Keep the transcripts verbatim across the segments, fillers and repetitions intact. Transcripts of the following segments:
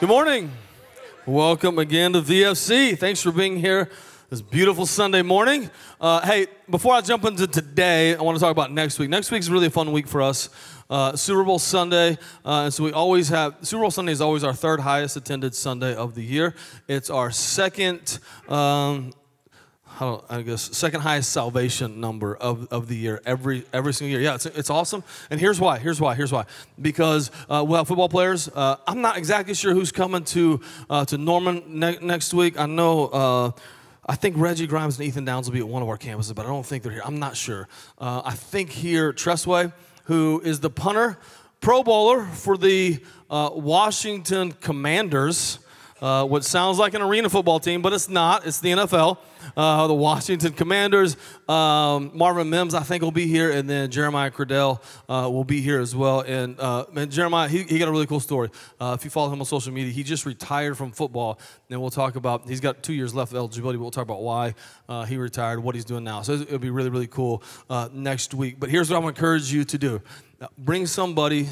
Good morning. Welcome again to V F C. Thanks for being here this beautiful Sunday morning. Uh, hey, before I jump into today, I want to talk about next week. Next week's really a fun week for us. Uh, Super Bowl Sunday, uh, so we always have, Super Bowl Sunday is always our third highest attended Sunday of the year. It's our second, um, I guess, second highest salvation number of, of the year, every every single year. Yeah, it's, it's awesome. And here's why, here's why, here's why. Because, uh, well, football players, uh, I'm not exactly sure who's coming to uh, to Norman ne- next week. I know, uh, I think Reggie Grimes and Ethan Downs will be at one of our campuses, but I don't think they're here. I'm not sure. Uh, I think here, Tressway, who is the punter, pro bowler for the uh, Washington Commanders, uh, what sounds like an arena football team, but it's not. It's the N F L. Uh, the Washington Commanders, um, Marvin Mims, I think, will be here, and then Jeremiah Cordell uh, will be here as well. And uh, man, Jeremiah, he, he got a really cool story. Uh, if you follow him on social media, he just retired from football, and we'll talk about, he's got two years left of eligibility, but we'll talk about why uh, he retired, what he's doing now. So it'll be really, really cool uh, next week. But here's what I'm going to encourage you to do. Now, bring somebody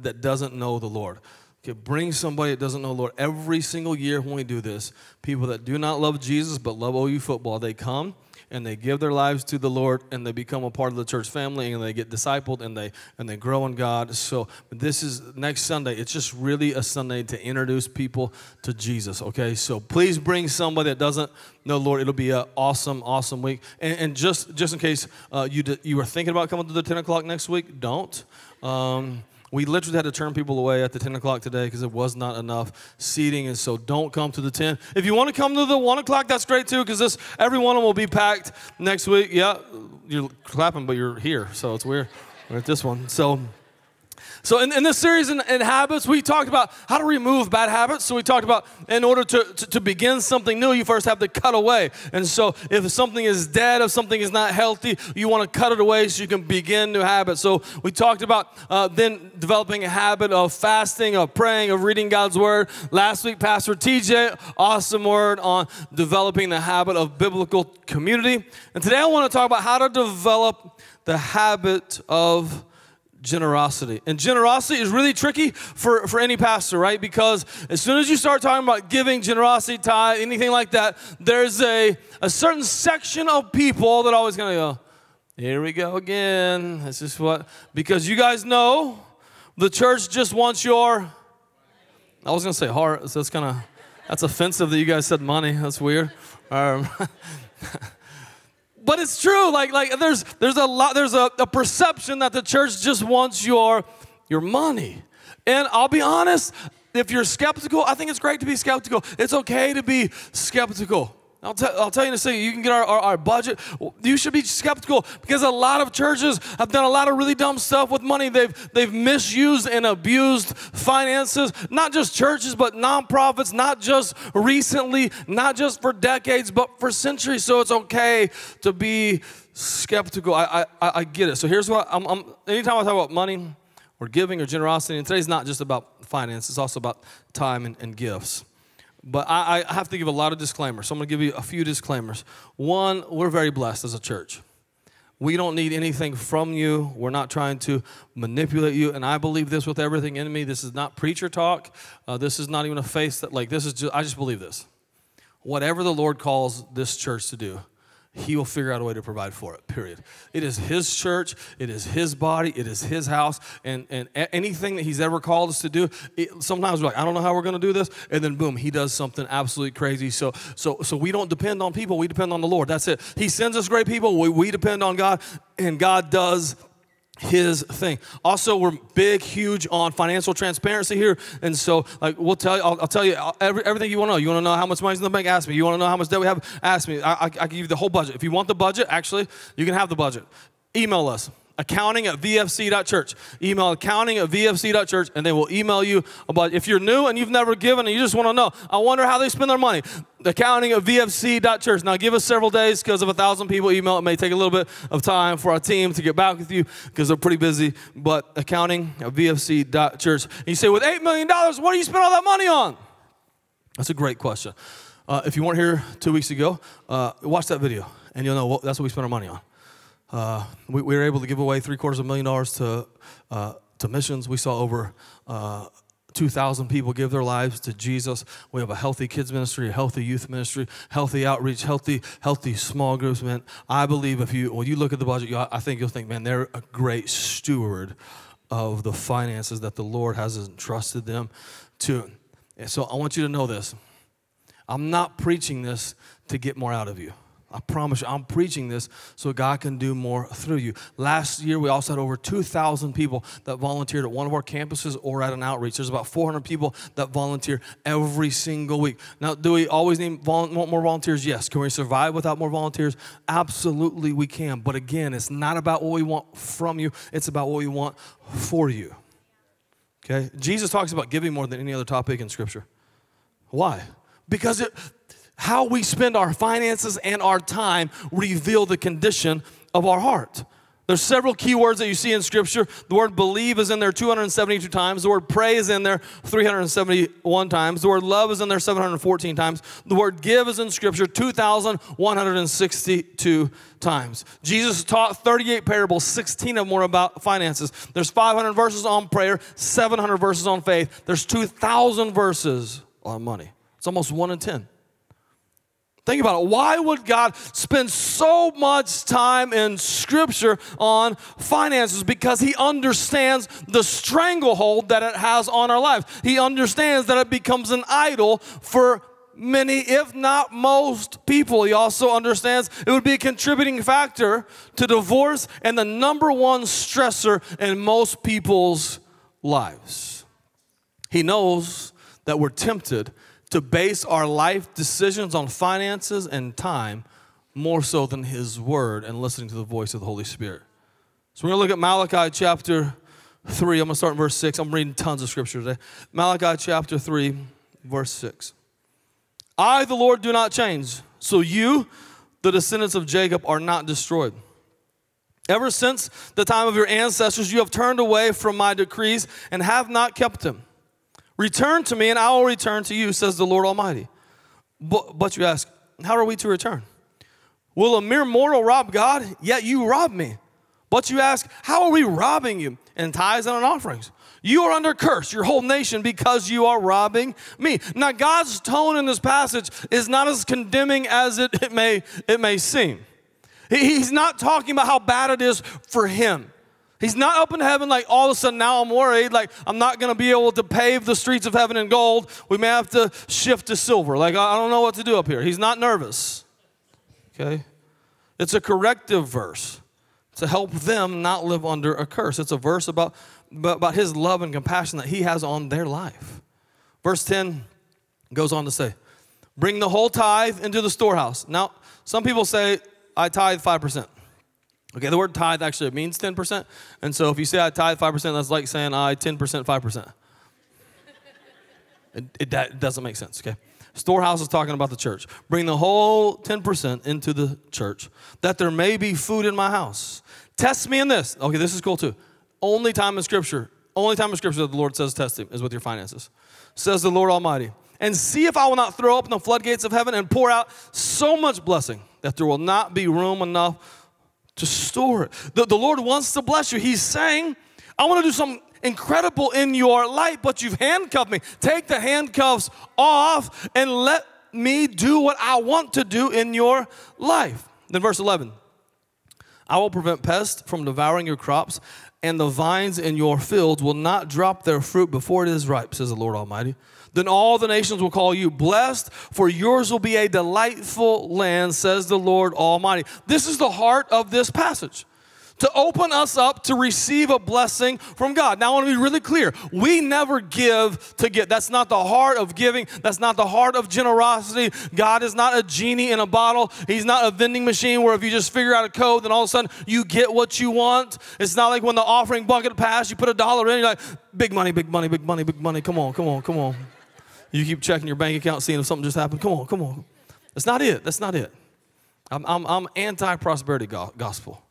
that doesn't know the Lord. Okay, bring somebody that doesn't know the Lord. Every single year when we do this, people that do not love Jesus but love O U football, they come and they give their lives to the Lord and they become a part of the church family and they get discipled and they and they grow in God. So this is next Sunday. It's just really a Sunday to introduce people to Jesus, okay? So please bring somebody that doesn't know the Lord. It'll be an awesome, awesome week. And, and just, just in case uh, you, d- you were thinking about coming to the ten o'clock next week, don't. Um We literally had to turn people away at the ten o'clock today because there was not enough seating, and so don't come to the ten. If you want to come to the one o'clock, that's great too, because this every one of them will be packed next week. Yeah, you're clapping, but you're here, so it's weird. We're at this one. So so in, in this series in, in habits, we talked about how to remove bad habits. So we talked about in order to, to, to begin something new, you first have to cut away. And so if something is dead, if something is not healthy, you want to cut it away so you can begin new habits. So we talked about uh, then developing a habit of fasting, of praying, of reading God's word. Last week, Pastor T J, awesome word on developing the habit of biblical community. And today I want to talk about how to develop the habit of generosity. And generosity is really tricky for, for any pastor, right? Because as soon as you start talking about giving, generosity, tithe, anything like that, there's a, a certain section of people that are always going to go, here we go again. That's just what, because you guys know the church just wants your, I was going to say heart, so that's kind of, that's offensive that you guys said money. That's weird. Um, But it's true, like like there's there's a lot there's a, a perception that the church just wants your your money. And I'll be honest, if you're skeptical, I think it's great to be skeptical. It's okay to be skeptical. I'll, t- I'll tell you in a second, you can get our, our, our budget. You should be skeptical because a lot of churches have done a lot of really dumb stuff with money. They've they've misused and abused finances, not just churches, but nonprofits, not just recently, not just for decades, but for centuries. So it's okay to be skeptical. I I, I get it. So here's what, I'm, I'm, anytime I talk about money or giving or generosity, and today's not just about finance, it's also about time and, and gifts. But I, I have to give a lot of disclaimers. So I'm going to give you a few disclaimers. One, we're very blessed as a church. We don't need anything from you. We're not trying to manipulate you. And I believe this with everything in me. This is not preacher talk. Uh, this is not even a face that, like, this is just, I just believe this. Whatever the Lord calls this church to do, He will figure out a way to provide for it, period. It is His church. It is His body. It is His house. And and anything that He's ever called us to do, it, sometimes we're like, I don't know how we're going to do this. And then, boom, He does something absolutely crazy. So so so we don't depend on people. We depend on the Lord. That's it. He sends us great people. We, we depend on God, and God does His thing. Also, we're big, huge on financial transparency here, and so like we'll tell you, I'll, I'll tell you every, everything you want to know. You want to know how much money's in the bank? Ask me. You want to know how much debt we have? Ask me. I, I, I can give you the whole budget. If you want the budget, actually, you can have the budget. Email us. Accounting at V F C dot church. Email accounting at V F C dot church, and they will email you about if you're new and you've never given and you just want to know, I wonder how they spend their money. Accounting at V F C dot church. Now, give us several days because if a thousand people email, it may take a little bit of time for our team to get back with you because they're pretty busy. But accounting at V F C dot church. And you say, with eight million dollars, what do you spend all that money on? That's a great question. Uh, if you weren't here two weeks ago, uh, watch that video, and you'll know what, that's what we spent our money on. Uh, we, we were able to give away three quarters of a million dollars to uh, to missions. We saw over uh, two thousand people give their lives to Jesus. We have a healthy kids ministry, a healthy youth ministry, healthy outreach, healthy healthy small groups. Man, I believe if you, when you look at the budget, you, I think you'll think, man, they're a great steward of the finances that the Lord has entrusted them to. And so I want you to know this. I'm not preaching this to get more out of you. I promise you, I'm preaching this so God can do more through you. Last year, we also had over two thousand people that volunteered at one of our campuses or at an outreach. There's about four hundred people that volunteer every single week. Now, do we always need want more volunteers? Yes. Can we survive without more volunteers? Absolutely, we can. But again, it's not about what we want from you. It's about what we want for you. Okay? Jesus talks about giving more than any other topic in Scripture. Why? Because it... how we spend our finances and our time reveal the condition of our heart. There's several key words that you see in Scripture. The word believe is in there two hundred seventy-two times. The word pray is in there three hundred seventy-one times. The word love is in there seven hundred fourteen times. The word give is in Scripture two thousand one hundred sixty-two times. Jesus taught thirty-eight parables, sixteen of them were about finances. There's five hundred verses on prayer, seven hundred verses on faith. There's two thousand verses on money. It's almost one in ten. Think about it. Why would God spend so much time in Scripture on finances? Because He understands the stranglehold that it has on our lives. He understands that it becomes an idol for many, if not most, people. He also understands it would be a contributing factor to divorce and the number one stressor in most people's lives. He knows that we're tempted to base our life decisions on finances and time more so than His Word and listening to the voice of the Holy Spirit. So we're going to look at Malachi chapter three. I'm going to start in verse six. I'm reading tons of Scripture today. Malachi chapter three, verse six. I, the Lord, do not change, so you, the descendants of Jacob, are not destroyed. Ever since the time of your ancestors, you have turned away from my decrees and have not kept them. Return to me, and I will return to you, says the Lord Almighty. But, but you ask, how are we to return? Will a mere mortal rob God? Yet you rob me. But you ask, how are we robbing you? In tithes and in offerings. You are under curse, your whole nation, because you are robbing me. Now, God's tone in this passage is not as condemning as it, it, may, it may seem. He, he's not talking about how bad it is for him. He's not up in heaven like, all of a sudden now I'm worried, like I'm not going to be able to pave the streets of heaven in gold. We may have to shift to silver. Like, I don't know what to do up here. He's not nervous, okay? It's a corrective verse to help them not live under a curse. It's a verse about, about His love and compassion that He has on their life. Verse ten goes on to say, bring the whole tithe into the storehouse. Now, some people say, I tithe five percent. Okay, the word tithe actually means ten percent. And so if you say I tithe five percent, that's like saying I ten percent, five percent. it, it that doesn't make sense, okay? Storehouse is talking about the church. Bring the whole ten percent into the church, that there may be food in my house. Test me in this. Okay, this is cool too. Only time in Scripture, only time in Scripture that the Lord says test Him is with your finances. Says the Lord Almighty. And see if I will not throw open the floodgates of heaven and pour out so much blessing that there will not be room enough to store it. The, the Lord wants to bless you. He's saying, I want to do something incredible in your life, but you've handcuffed me. Take the handcuffs off and let me do what I want to do in your life. Then verse eleven, I will prevent pests from devouring your crops, and the vines in your fields will not drop their fruit before it is ripe, says the Lord Almighty. Then all the nations will call you blessed, for yours will be a delightful land, says the Lord Almighty. This is the heart of this passage, to open us up to receive a blessing from God. Now, I want to be really clear. We never give to get. That's not the heart of giving. That's not the heart of generosity. God is not a genie in a bottle. He's not a vending machine where if you just figure out a code, then all of a sudden you get what you want. It's not like when the offering bucket passed, you put a dollar in, you're like, big money, big money, big money, big money. Come on, come on, come on. You keep checking your bank account, seeing if something just happened. Come on, come on. That's not it. That's not it. I'm, I'm, I'm anti-prosperity go- gospel.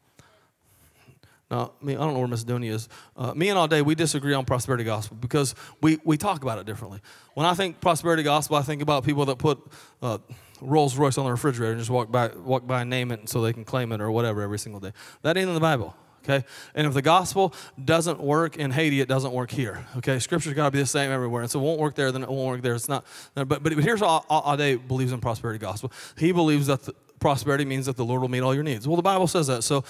Now, I, mean, I don't know where Miss Dooney is. Uh, me and all day, we disagree on prosperity gospel because we, we talk about it differently. When I think prosperity gospel, I think about people that put uh, Rolls Royce on the refrigerator and just walk by, walk by and name it so they can claim it or whatever every single day. That ain't in the Bible, okay? And if the gospel doesn't work in Haiti, it doesn't work here, okay? Scripture's got to be the same everywhere. And so it won't work there, then it won't work there. It's not, but, but here's how Ade believes in prosperity gospel. He believes that the, prosperity means that the Lord will meet all your needs. Well, the Bible says that. So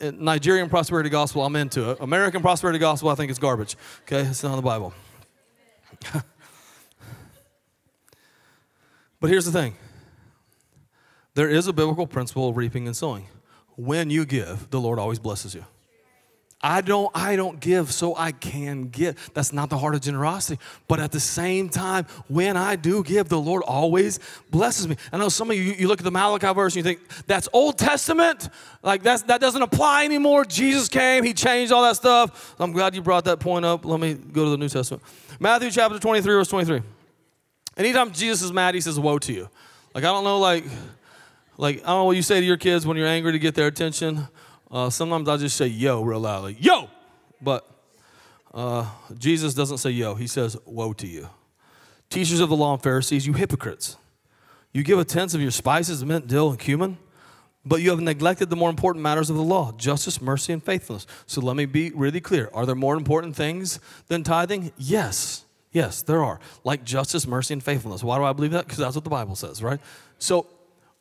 Nigerian prosperity gospel, I'm into it. American prosperity gospel, I think it's garbage, okay? It's not in the Bible. But here's the thing. There is a biblical principle of reaping and sowing. When you give, the Lord always blesses you. I don't, I don't give so I can get. That's not the heart of generosity. But at the same time, when I do give, the Lord always blesses me. I know some of you, you look at the Malachi verse and you think, that's Old Testament? Like that's, that doesn't apply anymore. Jesus came. He changed all that stuff. I'm glad you brought that point up. Let me go to the New Testament. Matthew chapter twenty-three, verse twenty-three. Anytime Jesus is mad, he says, woe to you. Like, I don't know, like, like I don't know what you say to your kids when you're angry to get their attention. Uh, sometimes I just say yo real loudly, yo, but uh, Jesus doesn't say yo. He says, woe to you. Teachers of the law and Pharisees, you hypocrites. You give a tenth of your spices, mint, dill, and cumin, but you have neglected the more important matters of the law, justice, mercy, and faithfulness. So let me be really clear. Are there more important things than tithing? Yes. Yes, there are. Like justice, mercy, and faithfulness. Why do I believe that? Because that's what the Bible says, right? So,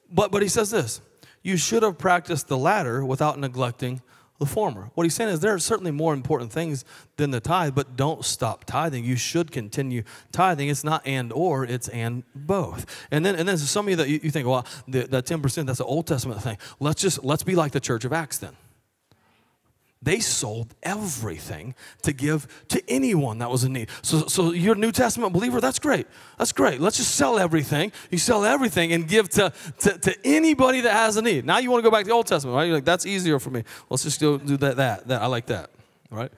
but, but he says this. You should have practiced the latter without neglecting the former. What he's saying is there are certainly more important things than the tithe, but don't stop tithing. You should continue tithing. It's not and or, it's and both. And then, and then some of you that you, you think, well, the, that ten percent, that's an Old Testament thing. Let's just, let's be like the Church of Acts then. They sold everything to give to anyone that was in need. So, so you're a New Testament believer, that's great. That's great. Let's just sell everything. You sell everything and give to, to, to anybody that has a need. Now you want to go back to the Old Testament, right? You're like, that's easier for me. Let's just go do that, that, that. I like that, all right?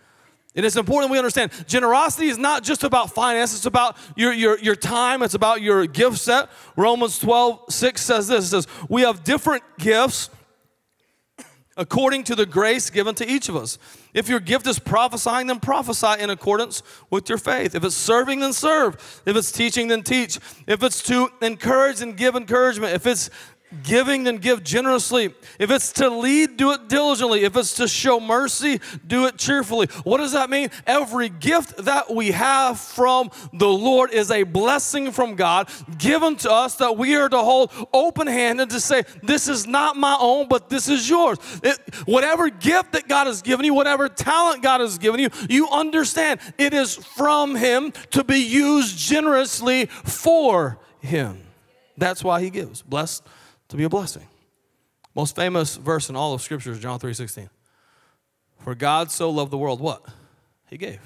And it's important we understand generosity is not just about finance. It's about your, your, your time. It's about your gift set. Romans twelve six says this. It says, we have different gifts according to the grace given to each of us. If your gift is prophesying, then prophesy in accordance with your faith. If it's serving, then serve. If it's teaching, then teach. If it's to encourage, then give encouragement. If it's giving, then give generously. If it's to lead, do it diligently. If it's to show mercy, do it cheerfully. What does that mean? Every gift that we have from the Lord is a blessing from God given to us that we are to hold open-handed to say, this is not my own, but this is yours. It, whatever gift that God has given you, whatever talent God has given you, you understand it is from Him to be used generously for Him. That's why He gives. Blessed to be a blessing. Most famous verse in all of Scripture is John three sixteen. For God so loved the world, what? He gave.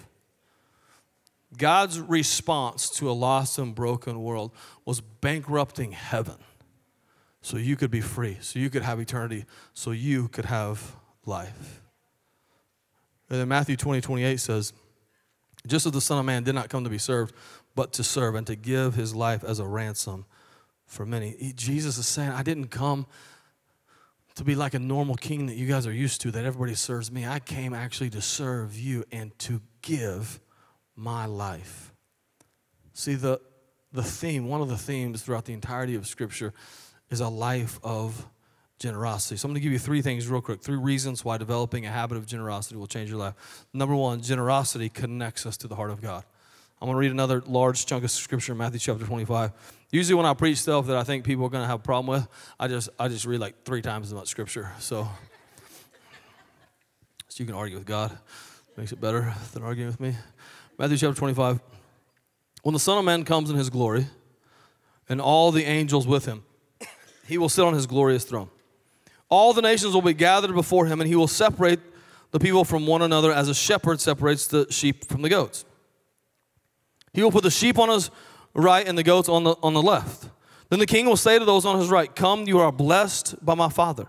God's response to a lost and broken world was bankrupting heaven so you could be free, so you could have eternity, so you could have life. And then Matthew twenty twenty-eight says, just as the Son of Man did not come to be served, but to serve and to give His life as a ransom for many. He, Jesus is saying, I didn't come to be like a normal king that you guys are used to, that everybody serves me. I came actually to serve you and to give my life. See, the, the theme, one of the themes throughout the entirety of Scripture is a life of generosity. So I'm going to give you three things real quick, three reasons why developing a habit of generosity will change your life. Number one, generosity connects us to the heart of God. I'm going to read another large chunk of Scripture in Matthew chapter twenty-five. Usually when I preach stuff that I think people are going to have a problem with, I just, I just read like three times as much Scripture. So, so you can argue with God. Makes it better than arguing with me. Matthew chapter twenty-five. When the Son of Man comes in His glory and all the angels with Him, He will sit on His glorious throne. All the nations will be gathered before Him, and He will separate the people from one another as a shepherd separates the sheep from the goats. He will put the sheep on His right and the goats on the, on the left. Then the King will say to those on His right, come, you are blessed by my Father.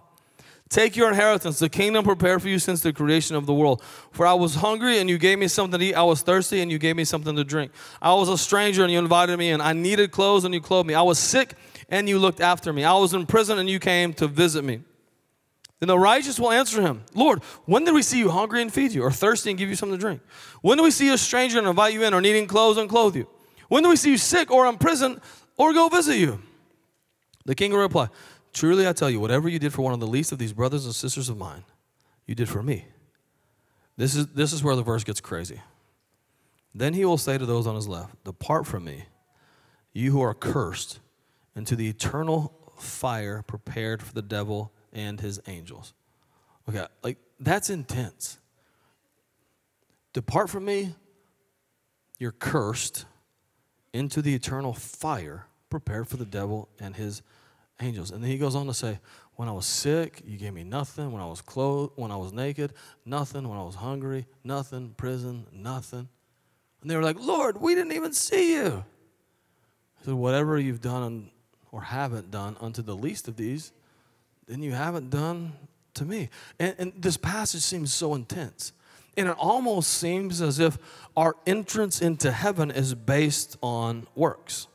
Take your inheritance, the kingdom prepared for you since the creation of the world. For I was hungry, and you gave me something to eat. I was thirsty, and you gave me something to drink. I was a stranger, and you invited me in. I needed clothes, and you clothed me. I was sick, and you looked after me. I was in prison, and you came to visit me. Then the righteous will answer Him, Lord, when did we see you hungry and feed you, or thirsty and give you something to drink? When do we see you a stranger and invite you in, or needing clothes and clothe you? When do we see you sick or in prison or go visit you? The King will reply, truly I tell you, whatever you did for one of the least of these brothers and sisters of mine, you did for me. This is, this is where the verse gets crazy. Then he will say to those on his left, "Depart from me, you who are cursed, into the eternal fire prepared for the devil and his angels." Okay, like that's intense. Depart from me, you're cursed, into the eternal fire prepared for the devil and his angels. And then he goes on to say, when I was sick, you gave me nothing. When I was clothed, when I was naked, nothing. When I was hungry, nothing. Prison, nothing. And they were like, Lord, we didn't even see you. He said, whatever you've done or haven't done unto the least of these, then you haven't done to me. And, and this passage seems so intense. And it almost seems as if our entrance into heaven is based on works.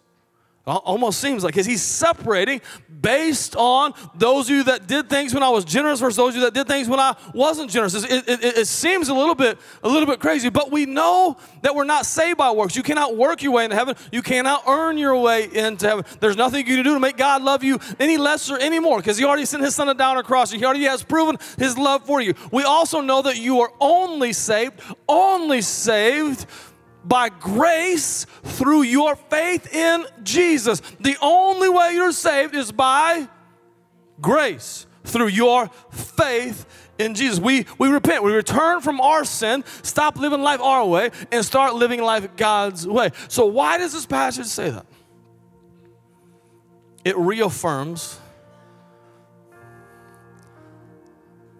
It almost seems like he's separating based on those of you that did things when I was generous versus those of you that did things when I wasn't generous. It, it, it seems a little bit, a little bit crazy, but we know that we're not saved by works. You cannot work your way into heaven. You cannot earn your way into heaven. There's nothing you can do to make God love you any less or any more because he already sent his son down on a cross. He already has proven his love for you. We also know that you are only saved, only saved by grace through your faith in Jesus. The only way you're saved is by grace through your faith in Jesus. We, we repent. We return from our sin, stop living life our way, and start living life God's way. So why does this passage say that? It reaffirms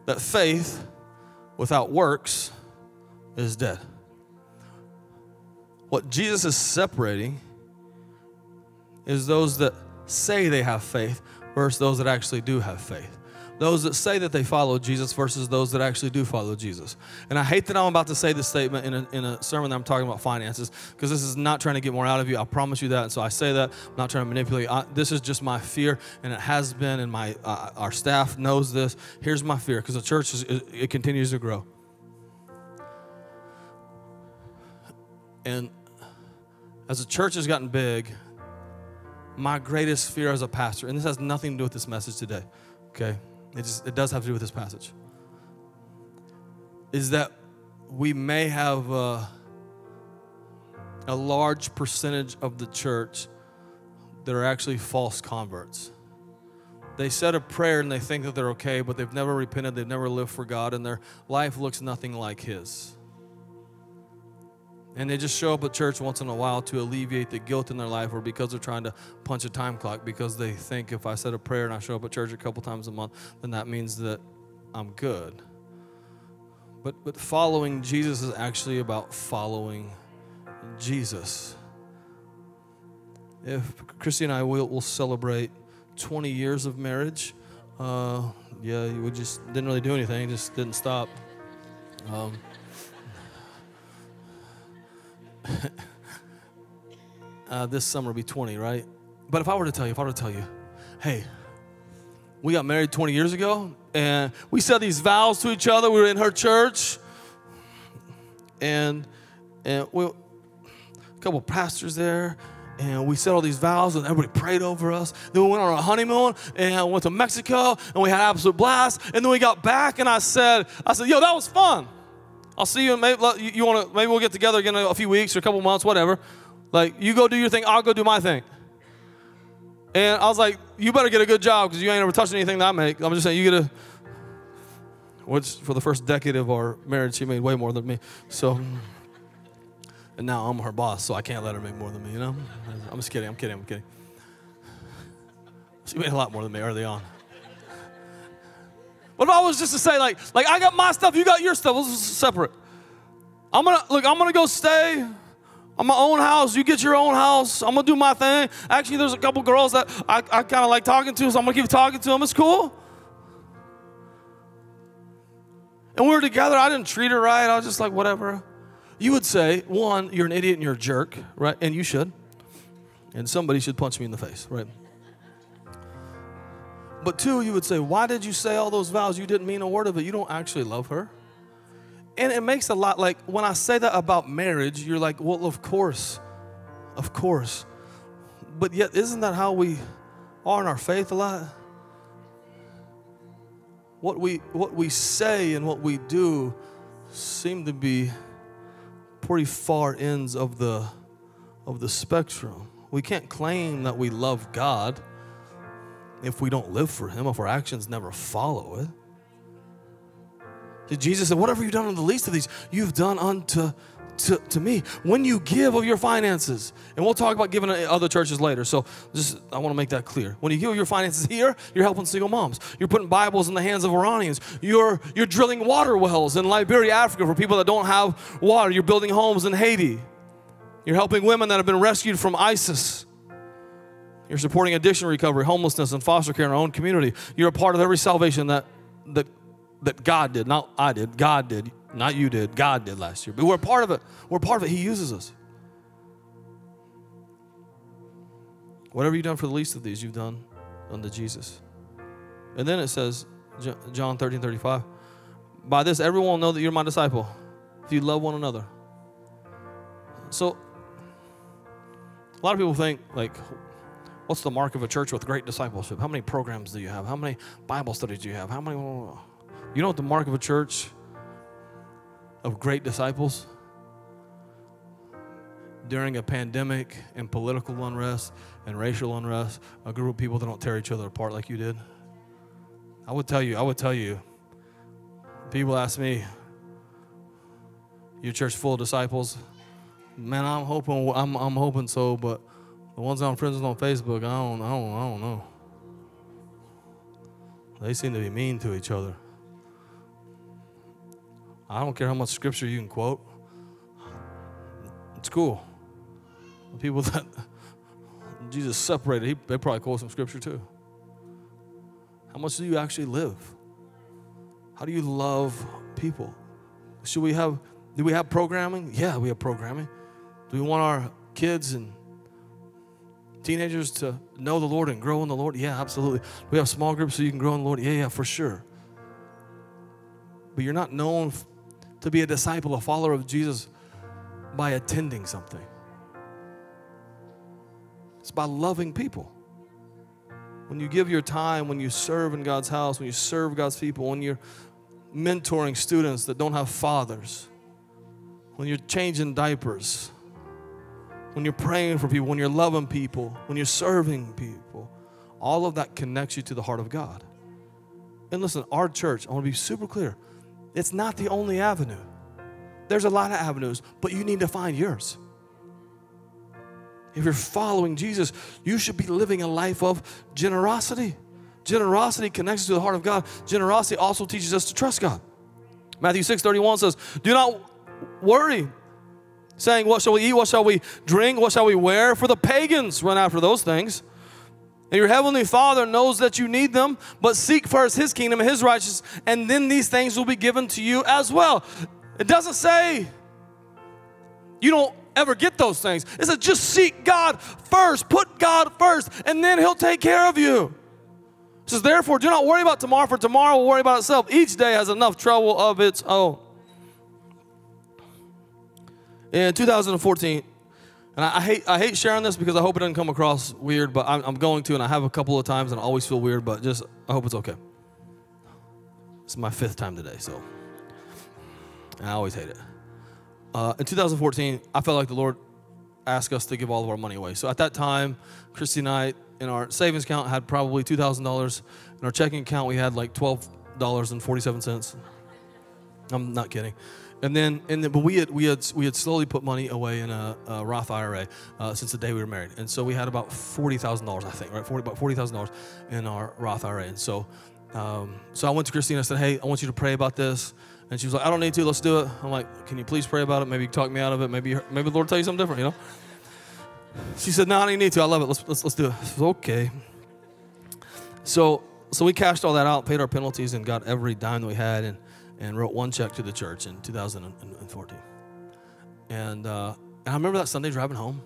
that faith without works is dead. What Jesus is separating is those that say they have faith versus those that actually do have faith. Those that say that they follow Jesus versus those that actually do follow Jesus. And I hate that I'm about to say this statement in a, in a sermon that I'm talking about finances because this is not trying to get more out of you. I promise you that. And so I say that. I'm not trying to manipulate. I, this is just my fear, and it has been, and my uh, our staff knows this. Here's my fear because the church, is, it, it continues to grow. And as the church has gotten big, my greatest fear as a pastor, and this has nothing to do with this message today, okay? It just, it does have to do with this passage, is that we may have a, a large percentage of the church that are actually false converts. They said a prayer and they think that they're okay, but they've never repented, they've never lived for God, and their life looks nothing like his. And they just show up at church once in a while to alleviate the guilt in their life or because they're trying to punch a time clock because they think if I said a prayer and I show up at church a couple times a month, then that means that I'm good. But, but following Jesus is actually about following Jesus. If Christy and I will we'll celebrate twenty years of marriage, uh, yeah, we just didn't really do anything, just didn't stop. Um uh, this summer will be twenty, right? But if I were to tell you, if I were to tell you, hey, we got married twenty years ago, and we said these vows to each other. We were in her church, and and we, a couple pastors there, and we said all these vows, and everybody prayed over us. Then we went on our honeymoon, and went to Mexico, and we had an absolute blast. And then we got back, and I said, I said, yo, that was fun. I'll see you, and maybe you want to. Maybe we'll get together again in a few weeks or a couple months, whatever. Like, you go do your thing, I'll go do my thing. And I was like, you better get a good job because you ain't ever touching anything that I make. I'm just saying, you get a. Which for the first decade of our marriage, she made way more than me. So, and now I'm her boss, so I can't let her make more than me. You know, I'm just kidding. I'm kidding. I'm kidding. She made a lot more than me early on. What if I was just to say, like, like I got my stuff, you got your stuff. Let's separate. I'm gonna look. I'm gonna go stay on my own house. You get your own house. I'm gonna do my thing. Actually, there's a couple girls that I, I kind of like talking to, so I'm gonna keep talking to them. It's cool. And we were together. I didn't treat her right. I was just like, whatever. You would say, one, you're an idiot and you're a jerk, right? And you should. And somebody should punch me in the face, right? But two, you would say, why did you say all those vows? You didn't mean a word of it. You don't actually love her. And it makes a lot, like, when I say that about marriage, you're like, well, of course, of course. But yet, isn't that how we are in our faith a lot? What we, what we say and what we do seem to be pretty far ends of the of the spectrum. We can't claim that we love God if we don't live for him, if our actions never follow it. Jesus said, whatever you've done on the least of these, you've done unto to, to me. When you give of your finances, and we'll talk about giving to other churches later, so just I want to make that clear. When you give your finances here, you're helping single moms. You're putting Bibles in the hands of Iranians. You're, you're drilling water wells in Liberia, Africa, for people that don't have water. You're building homes in Haiti. You're helping women that have been rescued from ISIS. You're supporting addiction recovery, homelessness, and foster care in our own community. You're a part of every salvation that that. that God did, not I did, God did, not you did, God did last year. But we're part of it. We're part of it. He uses us. Whatever you've done for the least of these, you've done unto Jesus. And then it says, John thirteen thirty-five, by this everyone will know that you're my disciple, if you love one another. So a lot of people think, like, what's the mark of a church with great discipleship? How many programs do you have? How many Bible studies do you have? How many... You know what the mark of a church of great disciples during a pandemic and political unrest and racial unrest, a group of people that don't tear each other apart like you did? I would tell you, I would tell you, people ask me, your church full of disciples? Man, I'm hoping, I'm, I'm hoping so, but the ones I'm friends with on Facebook, I don't, I don't, I don't know. They seem to be mean to each other. I don't care how much scripture you can quote. It's cool. The people that Jesus separated, he, they probably quote some scripture too. How much do you actually live? How do you love people? Should we have, do we have programming? Yeah, we have programming. Do we want our kids and teenagers to know the Lord and grow in the Lord? Yeah, absolutely. Do we have small groups so you can grow in the Lord? Yeah, yeah, for sure. But you're not known to be a disciple, a follower of Jesus, by attending something. It's by loving people. When you give your time, when you serve in God's house, when you serve God's people, when you're mentoring students that don't have fathers, when you're changing diapers, when you're praying for people, when you're loving people, when you're serving people, all of that connects you to the heart of God. And listen, our church, I want to be super clear, it's not the only avenue. There's a lot of avenues, but you need to find yours. If you're following Jesus, you should be living a life of generosity. Generosity connects to the heart of God. Generosity also teaches us to trust God. Matthew six thirty-one says, do not worry, saying, what shall we eat? What shall we drink? What shall we wear? For the pagans run after those things. And your heavenly Father knows that you need them, but seek first his kingdom and his righteousness, and then these things will be given to you as well. It doesn't say you don't ever get those things. It says just seek God first. Put God first, and then he'll take care of you. It says, therefore, do not worry about tomorrow, for tomorrow will worry about itself. Each day has enough trouble of its own. In two thousand fourteen, And I hate, I hate sharing this because I hope it doesn't come across weird, but I'm, I'm going to, and I have a couple of times, and I always feel weird, but just I hope it's okay. It's my fifth time today, so and I always hate it. Uh, in two thousand fourteen, I felt like the Lord asked us to give all of our money away. So at that time, Christy and I, in our savings account, had probably two thousand dollars. In our checking account, we had like twelve dollars and forty-seven cents. I'm not kidding. And then, and then, but we had we had we had slowly put money away in a, a Roth I R A uh, since the day we were married, and so we had about forty thousand dollars, I think, right? Forty about forty thousand dollars in our Roth I R A. And so, um, so I went to Christine. I said, "Hey, I want you to pray about this." And she was like, "I don't need to. Let's do it." I'm like, "Can you please pray about it? Maybe you can talk me out of it. Maybe maybe the Lord will tell you something different." You know? She said, "No, I don't need to. I love it. Let's let's let's do it." I said, okay. So so we cashed all that out, paid our penalties, and got every dime that we had, and. and wrote one check to the church in two thousand fourteen. And, uh, and I remember that Sunday driving home,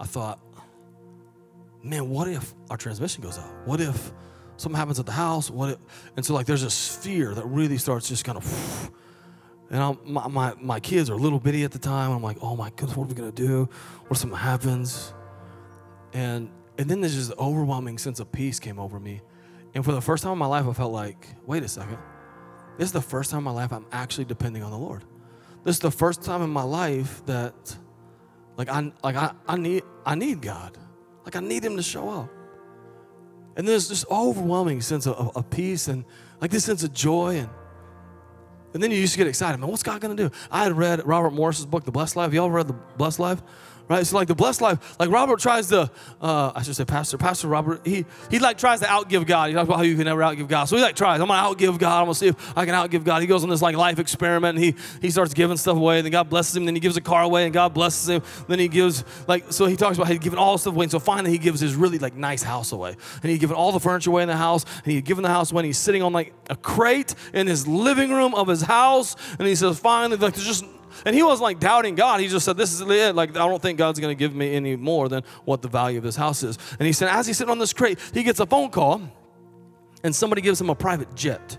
I thought, man, what if our transmission goes out? What if something happens at the house? What if? And so like there's this fear that really starts just kind of, and I'm, my, my, my kids are little bitty at the time. I'm like, oh my goodness, what are we gonna do? What if something happens? And, and then there's just an overwhelming sense of peace came over me. And for the first time in my life, I felt like, wait a second, this is the first time in my life I'm actually depending on the Lord. this is the first time in my life that, like, I like I, I need I need God. Like, I need him to show up. And there's this overwhelming sense of, of, of peace and, like, this sense of joy. And, and then you used to get excited. Man, what's God going to do? I had read Robert Morris's book, The Blessed Life. Y'all read The Blessed Life? Right? So, like, The Blessed Life, like, Robert tries to, uh, I should say Pastor, Pastor Robert, he, he, like, tries to outgive God. He talks about how you can never outgive God. So he, like, tries. I'm going to outgive God. I'm going to see if I can outgive God. He goes on this, like, life experiment, and he, he starts giving stuff away, and then God blesses him, and then he gives a car away, and God blesses him. Then he gives, like, so he talks about he'd given all stuff away, and so finally he gives his really, like, nice house away. And he'd given all the furniture away in the house, and he'd given the house away, and he's sitting on, like, a crate in his living room of his house, and he says, finally, like, there's just, and he wasn't, like, doubting God. He just said, this is it. Like, I don't think God's going to give me any more than what the value of this house is. And he said, as he's sitting on this crate, he gets a phone call, and somebody gives him a private jet.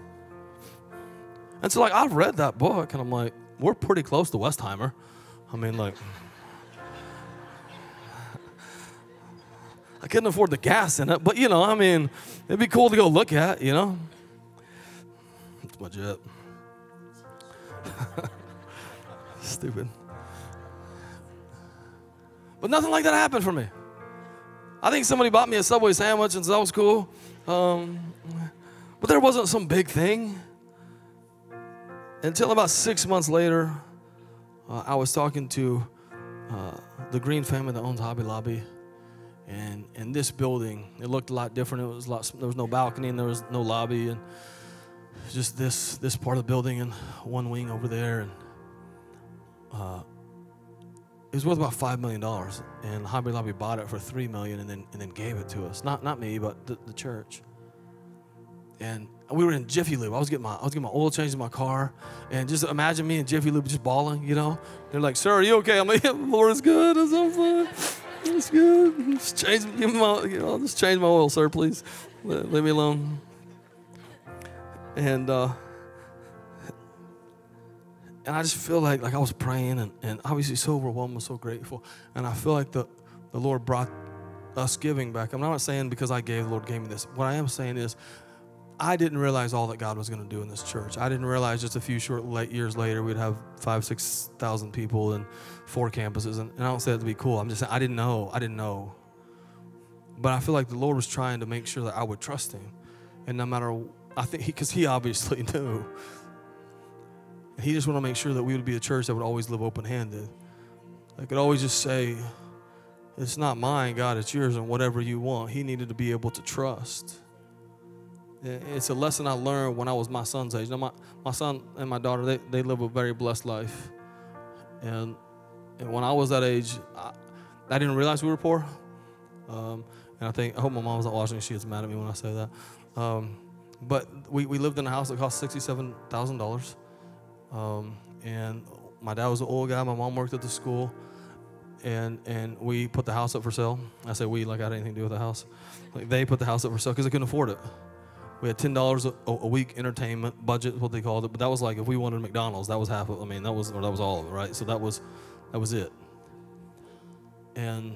And so, like, I've read that book, and I'm like, we're pretty close to Westheimer. I mean, like, I couldn't afford the gas in it. But, you know, I mean, it'd be cool to go look at, you know. It's my jet. Stupid. But nothing like that happened for me. I think somebody bought me a Subway sandwich, and so that was cool. Um, but there wasn't some big thing. Until about six months later, uh, I was talking to uh, the Green family that owns Hobby Lobby. And in this building, it looked a lot different. It was a lot, there was no balcony, and there was no lobby. And just this, this part of the building and one wing over there. And Uh, it was worth about five million dollars, and Hobby Lobby bought it for three million dollars and then, and then gave it to us. Not, not me, but the, the church. And we were in Jiffy Lube. I was, getting my, I was getting my oil changed in my car, and just imagine me and Jiffy Lube just bawling, you know. They're like, sir, are you okay? I'm like, yeah, Lord, it's good. It's so fun. It's good. Just change, give me my, you know, just change my oil, sir, please. Leave me alone. And... Uh, And I just feel like like I was praying and, and obviously so overwhelmed, so grateful. And I feel like the, the Lord brought us giving back. I'm not saying because I gave, the Lord gave me this. What I am saying is I didn't realize all that God was going to do in this church. I didn't realize just a few short late years later we'd have five, six thousand people and four campuses. And, and I don't say that to be cool. I'm just saying I didn't know. I didn't know. But I feel like the Lord was trying to make sure that I would trust him. And no matter, I think, because he, he obviously knew. He just wanted to make sure that we would be a church that would always live open-handed. I could always just say, it's not mine, God, it's yours, and whatever you want. He needed to be able to trust. It's a lesson I learned when I was my son's age. Now, my, my son and my daughter, they, they live a very blessed life. And, and when I was that age, I, I didn't realize we were poor. Um, and I think, I hope my mom's not watching. She gets mad at me when I say that. Um, but we, we lived in a house that cost sixty-seven thousand dollars. Um, and my dad was an old guy. My mom worked at the school, and and we put the house up for sale. I say we, like I had anything to do with the house. Like they put the house up for sale because they couldn't afford it. We had ten dollars a, a week entertainment budget, is what they called it. But that was like if we wanted McDonald's, that was half of. I mean, that was or that was all of it, right? So that was that was it. And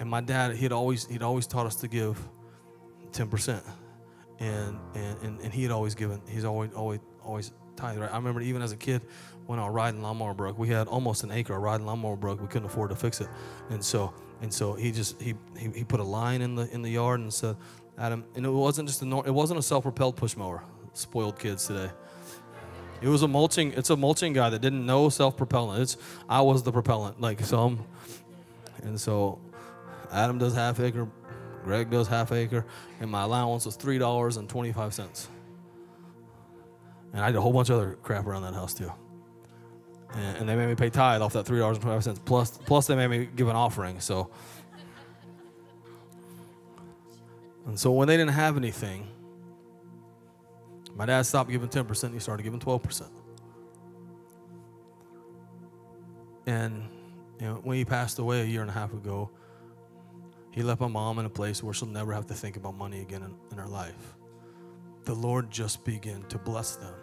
and my dad, he'd always he'd always taught us to give ten percent, and and and he had always given. He's always always always. Tithe, right? I remember even as a kid when our riding lawnmower broke, we had almost an acre. Our riding lawnmower broke, we couldn't afford to fix it, and so and so he just he he, he put a line in the in the yard and said, Adam, and it wasn't just a nor- it wasn't a self-propelled push mower. Spoiled kids today. It was a mulching. It's a mulching guy that didn't know self-propellant. It's I was the propellant, like some, and so Adam does half acre, Greg does half acre, and my allowance was three dollars and twenty-five cents. And I did a whole bunch of other crap around that house, too. And, and they made me pay tithe off that three dollars and twenty-five cents. Plus, plus, they made me give an offering. So, And so when they didn't have anything, my dad stopped giving ten percent. And he started giving twelve percent. And you know, when he passed away a year and a half ago, he left my mom in a place where she'll never have to think about money again in, in her life. The Lord just began to bless them.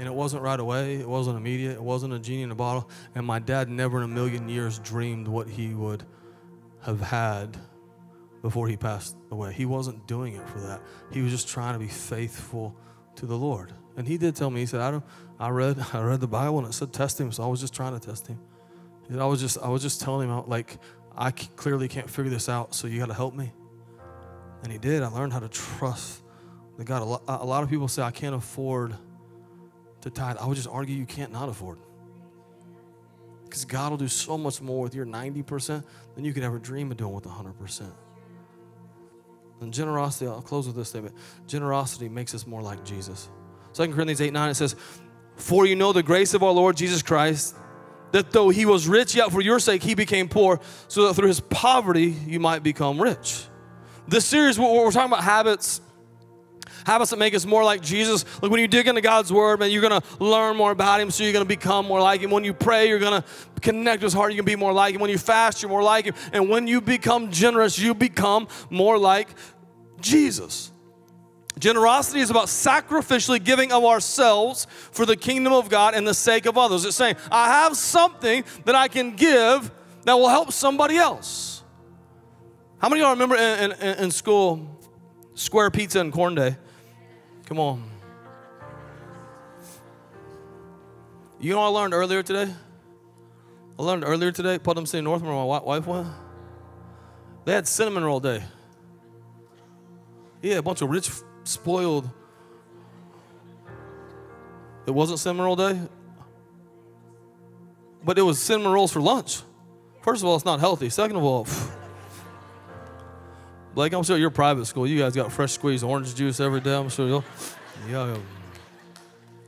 And it wasn't right away. It wasn't immediate. It wasn't a genie in a bottle. And my dad never in a million years dreamed what he would have had before he passed away. He wasn't doing it for that. He was just trying to be faithful to the Lord. And he did tell me, he said, I don't, I read, I read the Bible and it said test him, so I was just trying to test him. He said, I was just, I was just telling him, like, I clearly can't figure this out, so you got to help me. And he did. I learned how to trust that God. A lot, a lot of people say, I can't afford to tithe. I would just argue you can't not afford, because God will do so much more with your ninety percent than you could ever dream of doing with one hundred percent. And generosity, I'll close with this statement. Generosity makes us more like Jesus. Second Corinthians eight nine, it says, for you know the grace of our Lord Jesus Christ, that though he was rich, yet for your sake he became poor, so that through his poverty you might become rich. This series, we're talking about habits, habits that make us more like Jesus. Like when you dig into God's word, man, you're going to learn more about him, so you're going to become more like him. When you pray, you're going to connect with his heart, you can be more like him. When you fast, you're more like him. And when you become generous, you become more like Jesus. Generosity is about sacrificially giving of ourselves for the kingdom of God and the sake of others. It's saying, I have something that I can give that will help somebody else. How many of y'all remember in, in, in school, square pizza and corn day? Come on. You know what I learned earlier today? I learned earlier today, Putnam City North, where my wife went, they had cinnamon roll day. Yeah, a bunch of rich, spoiled. It wasn't cinnamon roll day, but it was cinnamon rolls for lunch. First of all, it's not healthy. Second of all, phew. Blake, I'm sure you're private school. You guys got fresh squeezed orange juice every day. I'm sure you'll. Yeah,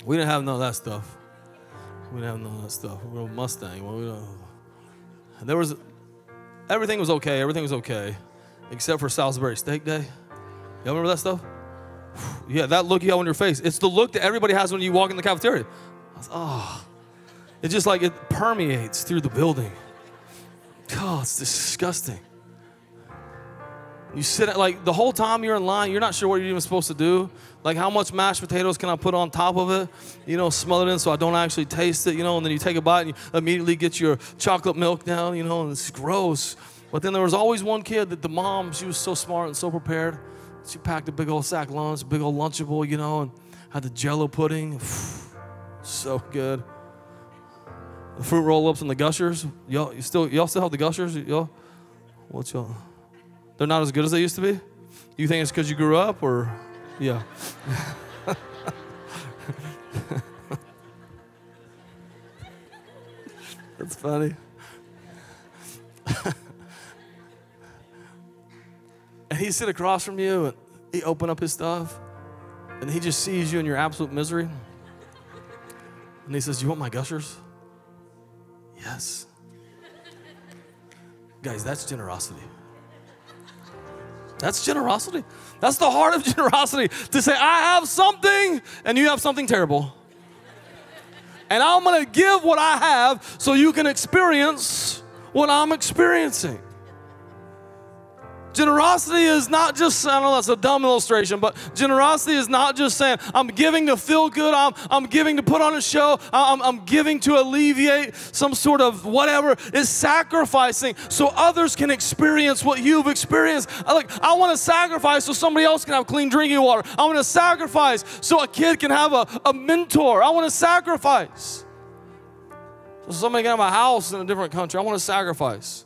we didn't have none of that stuff. We didn't have none of that stuff. We were a Mustang. We don't. There was everything was okay. Everything was okay, except for Salisbury steak day. Y'all remember that stuff? Yeah, that look you have on your face. It's the look that everybody has when you walk in the cafeteria. I was, oh. It's just like it permeates through the building. God, it's disgusting. You sit at, like, the whole time you're in line, you're not sure what you're even supposed to do. Like, how much mashed potatoes can I put on top of it? You know, smother it in so I don't actually taste it, you know, and then you take a bite and you immediately get your chocolate milk down, you know, and it's gross. But then there was always one kid that the mom, she was so smart and so prepared. She packed a big old sack lunch, big old Lunchable, you know, and had the Jell-O pudding. So good. The fruit roll-ups and the gushers. Y'all you still y'all still have the gushers? Y'all, what y'all? They're not as good as they used to be? You think it's because you grew up, or yeah. That's funny. And he'd sit across from you, and he'd open up his stuff, and he just sees you in your absolute misery. And he says, you want my gushers? Yes. Guys, that's generosity. That's generosity. That's the heart of generosity, to say, I have something, and you have something terrible. And I'm going to give what I have so you can experience what I'm experiencing. Generosity is not just, I know that's a dumb illustration, but generosity is not just saying, I'm giving to feel good, I'm, I'm giving to put on a show, I'm, I'm giving to alleviate some sort of whatever. It's sacrificing so others can experience what you've experienced. Like, I want to sacrifice so somebody else can have clean drinking water. I want to sacrifice so a kid can have a, a mentor. I want to sacrifice so somebody can have a house in a different country. I want to sacrifice.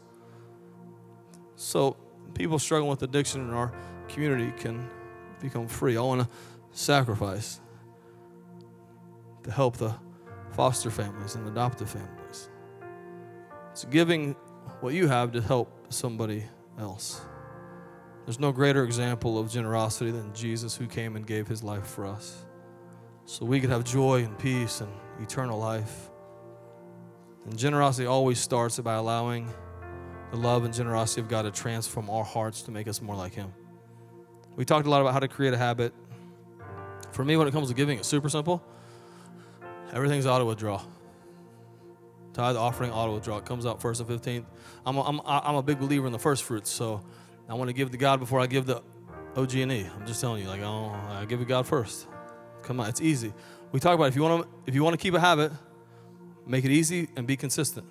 So people struggling with addiction in our community can become free. I want to sacrifice to help the foster families and adoptive families. It's giving what you have to help somebody else. There's no greater example of generosity than Jesus, who came and gave his life for us, so we could have joy and peace and eternal life. And generosity always starts by allowing the love and generosity of God to transform our hearts to make us more like him. We talked a lot about how to create a habit. For me, when it comes to giving, it's super simple. Everything's auto-withdraw. Tithe, offering, auto-withdraw. It comes out first and fifteenth. I'm a, I'm, I'm a big believer in the first fruits, so I want to give to God before I give to O G and E. I'm just telling you, like, oh, I give to God first. Come on, it's easy. We talk about if you want to, if you want to keep a habit, make it easy and be consistent.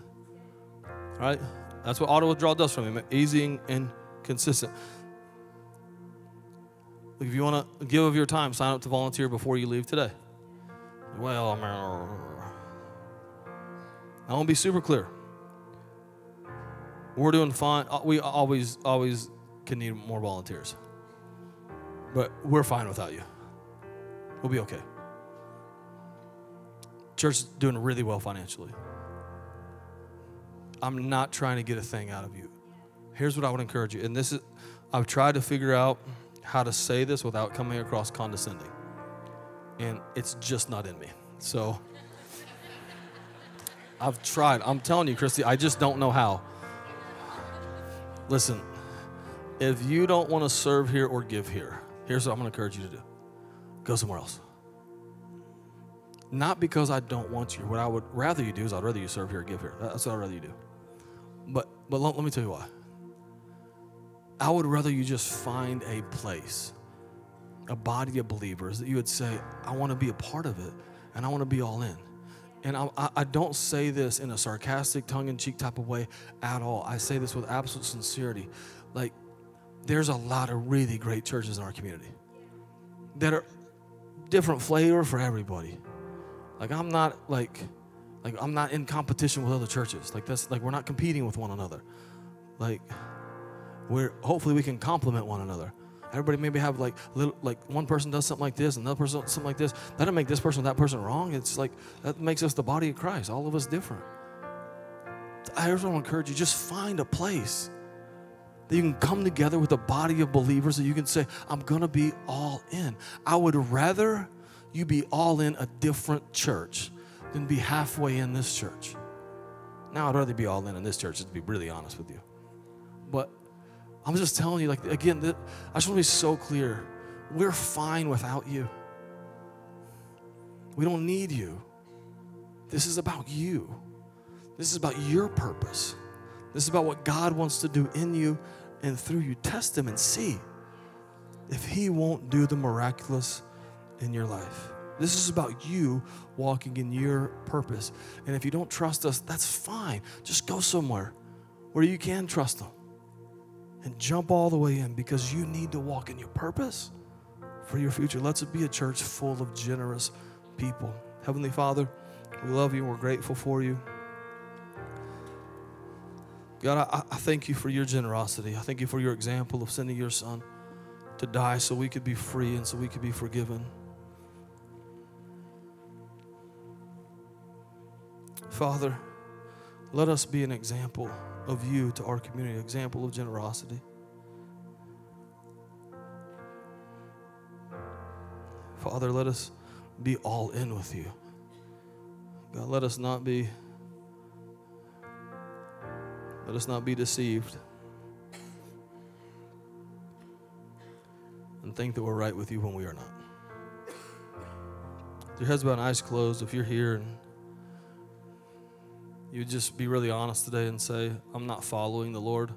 All right? That's what auto withdrawal does for me, easy and consistent. if you want to give of your time, sign up to volunteer before you leave today. Well, I'm I want to be super clear. We're doing fine. We always, always can need more volunteers. But we're fine without you. We'll be okay. Church is doing really well financially. I'm not trying to get a thing out of you. Here's what I would encourage you. And this is, I've tried to figure out how to say this without coming across condescending. And it's just not in me. So I've tried. I'm telling you, Christy, I just don't know how. Listen, if you don't want to serve here or give here, here's what I'm going to encourage you to do. Go somewhere else. Not because I don't want you. What I would rather you do is I'd rather you serve here or give here. That's what I'd rather you do. But, but let me tell you why. I would rather you just find a place, a body of believers, that you would say, I want to be a part of it, and I want to be all in. And I, I don't say this in a sarcastic, tongue-in-cheek type of way at all. I say this with absolute sincerity. Like, there's a lot of really great churches in our community that are different flavor for everybody. Like, I'm not, like, like I'm not in competition with other churches. Like, that's, like, we're not competing with one another. Like, we're, hopefully we can complement one another. Everybody maybe have, like, little, like one person does something like this, another person does something like this. That doesn't make this person or that person wrong. It's like, that makes us the body of Christ. All of us different. I just want to encourage you, just find a place that you can come together with a body of believers that you can say, I'm going to be all in. I would rather you be all in a different church than be halfway in this church. Now, I'd rather be all in in this church, to be really honest with you. But I'm just telling you, like, again, I just want to be so clear. We're fine without you. We don't need you. This is about you. This is about your purpose. This is about what God wants to do in you and through you. Test Him and see if He won't do the miraculous in your life. This is about you walking in your purpose. And if you don't trust us, that's fine. Just go somewhere where you can trust Him. And jump all the way in, because you need to walk in your purpose for your future. Let's be a church full of generous people. Heavenly Father, we love you. We're grateful for you. God, I, I thank you for your generosity. I thank you for your example of sending your son to die so we could be free and so we could be forgiven. Father, let us be an example of you to our community, example of generosity. Father, let us be all in with you. God, let us not be, let us not be deceived and think that we're right with you when we are not. With your heads bowed and eyes closed, if you're here and you just be really honest today and say, I'm not following the Lord.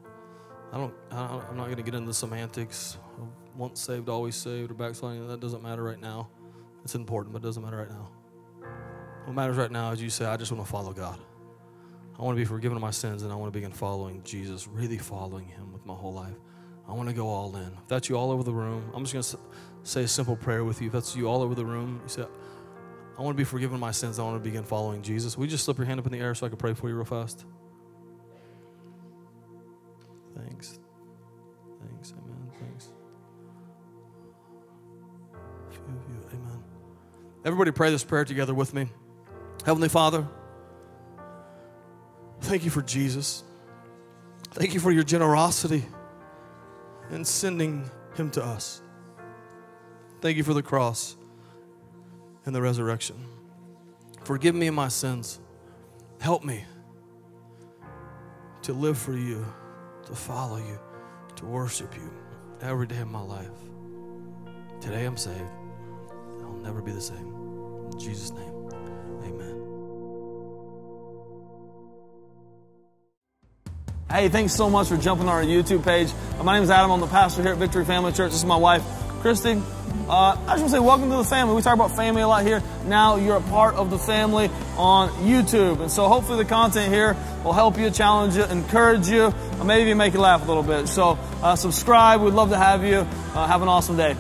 I don't, I don't I'm not going to get into the semantics of once saved, always saved, or backsliding. That doesn't matter right now. It's important, but it doesn't matter right now. What matters right now is you say, I just want to follow God. I want to be forgiven of my sins, and I want to begin following Jesus, really following Him with my whole life. I want to go all in. If that's you all over the room, I'm just going to say a simple prayer with you. If that's you all over the room, you say, I want to be forgiven my sins. I want to begin following Jesus. Will you just slip your hand up in the air so I can pray for you real fast? Thanks. Thanks. Amen. Thanks. A few of you. Amen. Everybody pray this prayer together with me. Heavenly Father, thank you for Jesus. Thank you for your generosity in sending Him to us. Thank you for the cross and the resurrection. Forgive me of my sins. Help me to live for you, to follow you, to worship you every day of my life. Today I'm saved. I'll never be the same. In Jesus' name, amen. Hey, thanks so much for jumping on our YouTube page. My name is Adam. I'm the pastor here at Victory Family Church. This is my wife, Christy. Uh, I just want to say welcome to the family. We talk about family a lot here. Now you're a part of the family on YouTube. And so hopefully the content here will help you, challenge you, encourage you, or maybe even make you laugh a little bit. So uh, subscribe. We'd love to have you. Uh, have an awesome day.